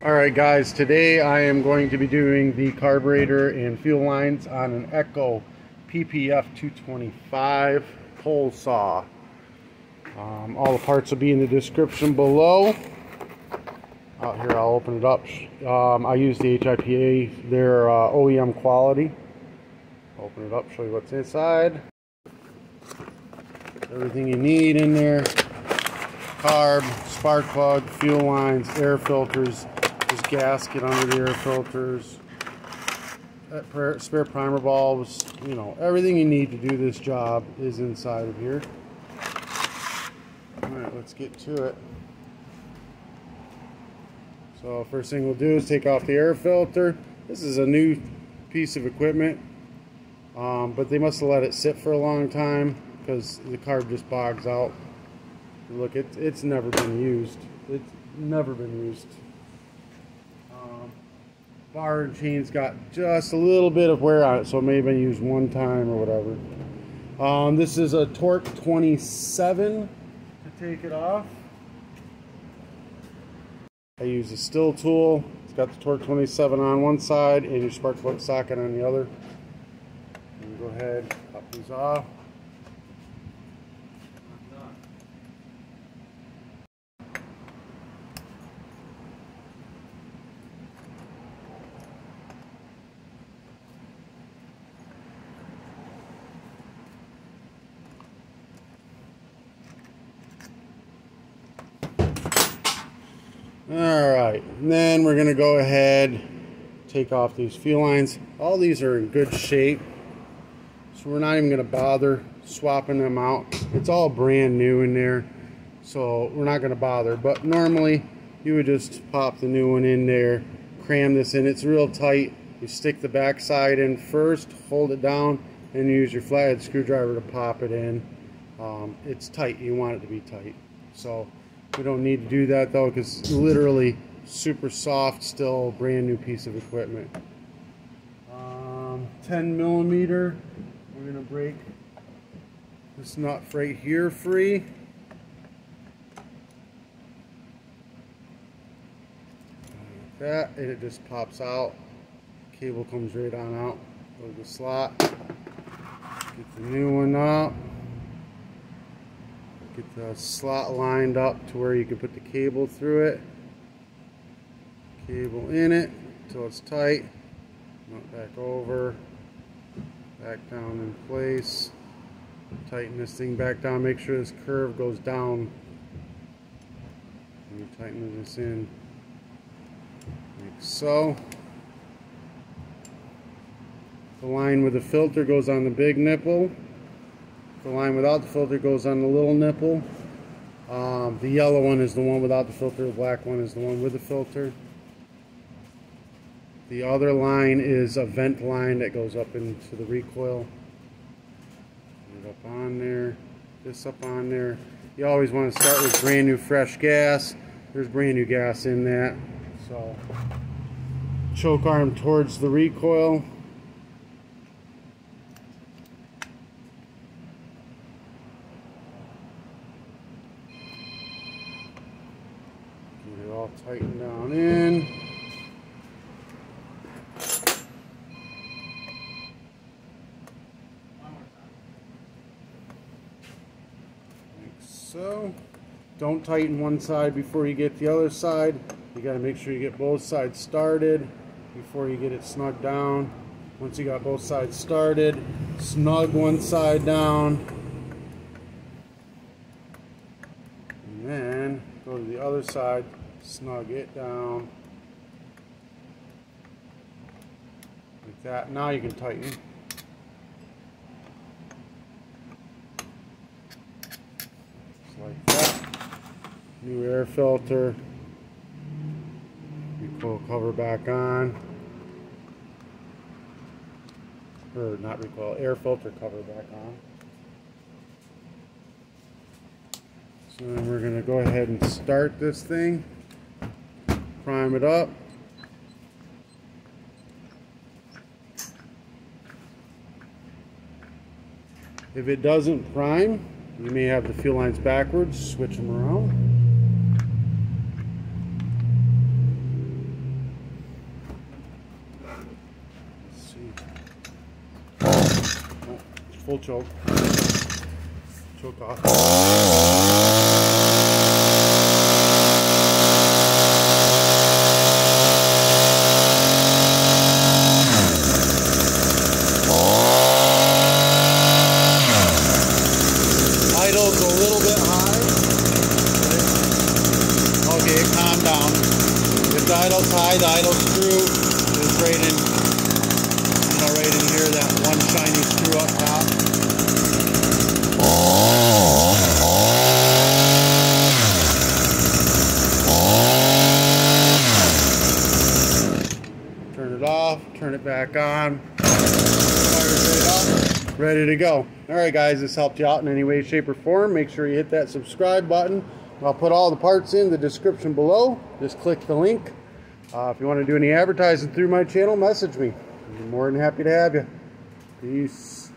Alright guys, today I am going to be doing the carburetor and fuel lines on an Echo PPF 225 pole saw. All the parts will be in the description below. Out here I'll open it up. I use the HIPA, their OEM quality. Open it up, show you what's inside. Everything you need in there. Carb, spark plug, fuel lines, air filters. There's gasket under the air filters, spare primer bulbs, you know, everything you need to do this job is inside of here. Alright, let's get to it. So first thing we'll do is take off the air filter. This is a new piece of equipment, but they must have let it sit for a long time because the carb just bogs out. Look, it's never been used. It's never been used. Bar and chain's got just a little bit of wear on it, so it may have been used one time or whatever. This is a Torque 27 to take it off. I use a still tool. It's got the Torque 27 on one side and your spark plug socket on the other. And go ahead, pop these off. Alright, then we're going to go ahead, take off these fuel lines. All these are in good shape, so we're not even going to bother swapping them out. It's all brand new in there, so we're not going to bother. But normally, you would just pop the new one in there, cram this in. It's real tight. You stick the back side in first, hold it down, and use your flathead screwdriver to pop it in. It's tight. You want it to be tight. So we don't need to do that though, because it's literally super soft, still brand new piece of equipment. 10 millimeter, we're going to break this nut right here free. Like that, and it just pops out. Cable comes right on out of the slot. Get the new one out. Get the slot lined up to where you can put the cable through it. Cable in it until it's tight. Mount back over, back down in place. Tighten this thing back down. Make sure this curve goes down. And you tighten this in like so. The line with the filter goes on the big nipple. The line without the filter goes on the little nipple. The yellow one is the one without the filter. The black one is the one with the filter. The other line is a vent line that goes up into the recoil. Put it up on there. This up on there. You always want to start with brand new fresh gas. There's brand new gas in that. So choke arm towards the recoil. All tighten down in. Like so. Don't tighten one side before you get the other side. You got to make sure you get both sides started before you get it snug down. Once you got both sides started, snug one side down. And then go to the other side. Snug it down like that. Now you can tighten. Just like that. New air filter. Recoil cover back on. Or not recoil, air filter cover back on. So then we're going to go ahead and start this thing. Prime it up. If it doesn't prime, you may have the fuel lines backwards, switch them around. full choke, choke off. The idle screw is right in, you know, right in here, that one shiny screw up top. Turn it off, turn it back on, fires right up, ready to go. Alright guys, this helped you out in any way, shape or form. Make sure you hit that subscribe button. I'll put all the parts in the description below. Just click the link. If you want to do any advertising through my channel, message me. I'm more than happy to have you. Peace.